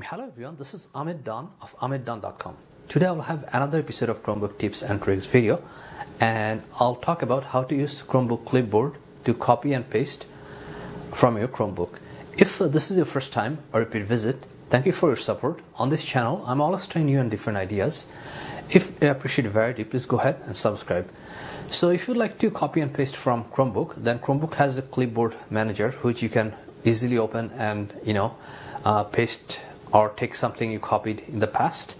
Hello everyone, this is Ahmed Dan of Ahmeddon.com. Today I'll have another episode of Chromebook tips and tricks video, and I'll talk about how to use Chromebook clipboard to copy and paste from your Chromebook. If this is your first time or repeat visit, thank you for your support. On this channel, I'm always trying new and different ideas. If you appreciate variety, please go ahead and subscribe. So if you'd like to copy and paste from Chromebook, then Chromebook has a clipboard manager which you can easily open and paste or take something you copied in the past,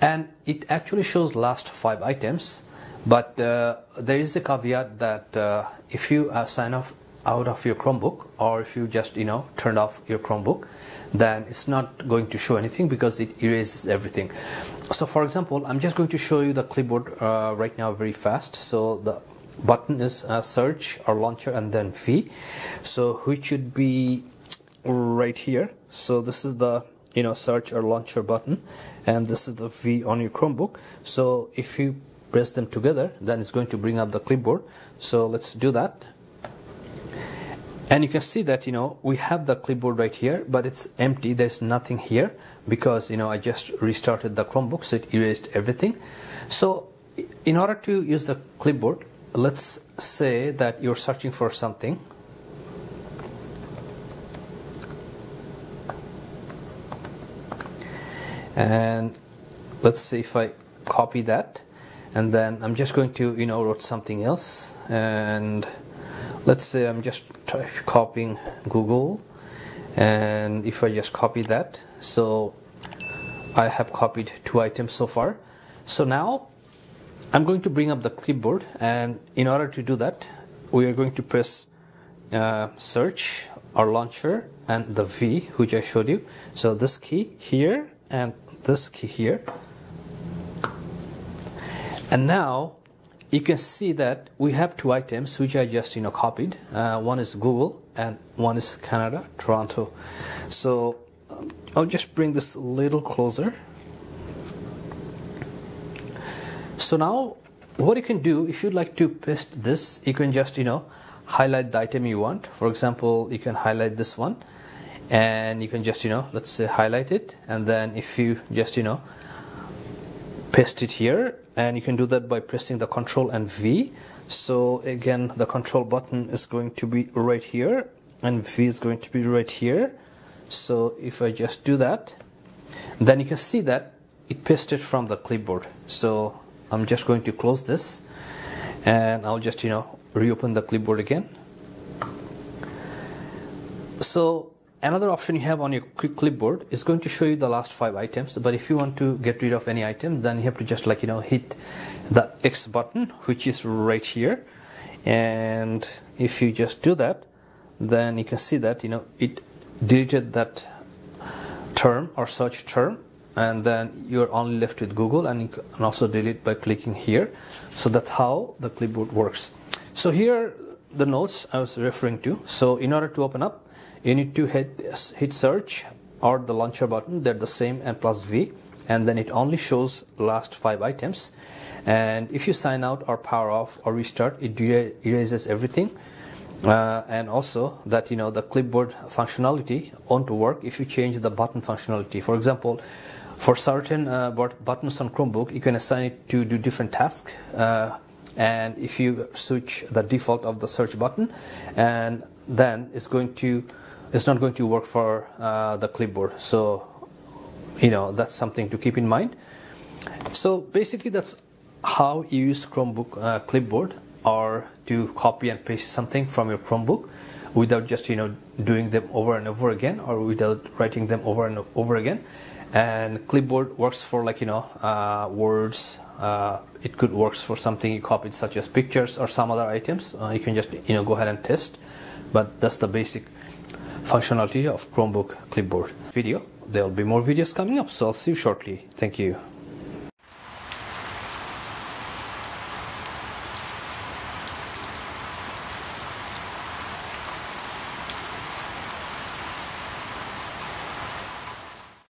and it actually shows last 5 items, but there is a caveat that if you sign off out of your Chromebook, or if you just turned off your Chromebook, then it's not going to show anything because it erases everything. So for example, I'm just going to show you the clipboard right now very fast. So the button is search or launcher and then V, so which should be right here. So this is the search or launcher button, and this is the V on your Chromebook. So if you press them together, then it's going to bring up the clipboard. So let's do that, and you can see that we have the clipboard right here, but it's empty. There's nothing here because I just restarted the Chromebook, so it erased everything. So in order to use the clipboard, let's say that you're searching for something. And let's see if I copy that, and then I'm just going to write something else, and let's say I'm just copying Google, and if I just copy that, so I have copied 2 items so far. So now I'm going to bring up the clipboard, and in order to do that, we are going to press search or launcher and the V which I showed you. So this key here and this key here, and now you can see that we have 2 items which I just copied. One is Google and one is Canada, Toronto. So I'll just bring this a little closer. So now what you can do, if you'd like to paste this, you can just highlight the item you want. For example, you can highlight this one, and you can just let's say highlight it, and then if you just paste it here, and you can do that by pressing the Control and V. So again, the Control button is going to be right here and V is going to be right here. So if I just do that, then you can see that it pasted from the clipboard. So I'm just going to close this, and I'll just reopen the clipboard again. So another option you have on your clipboard is going to show you the last 5 items, but if you want to get rid of any item, then you have to just hit the X button, which is right here, and if you just do that, then you can see that it deleted that term or search term, and then you're only left with Google, and you can also delete by clicking here. So that's how the clipboard works. So here are the notes I was referring to. So in order to open up, you need to hit search or the launcher button, they're the same, and plus V, and then it only shows last 5 items. And if you sign out or power off or restart, it erases everything. And also that the clipboard functionality won't work if you change the button functionality. For example, for certain buttons on Chromebook, you can assign it to do different tasks, and if you switch the default of the search button, and then it's not going to work for the clipboard. So that's something to keep in mind. So basically, that's how you use Chromebook clipboard, or to copy and paste something from your Chromebook without just doing them over and over again, or without writing them over and over again. And clipboard works for words. It could work for something you copied, such as pictures or some other items. You can just go ahead and test, but that's the basic functionality of Chromebook clipboard. There will be more videos coming up, so I'll see you shortly. Thank you.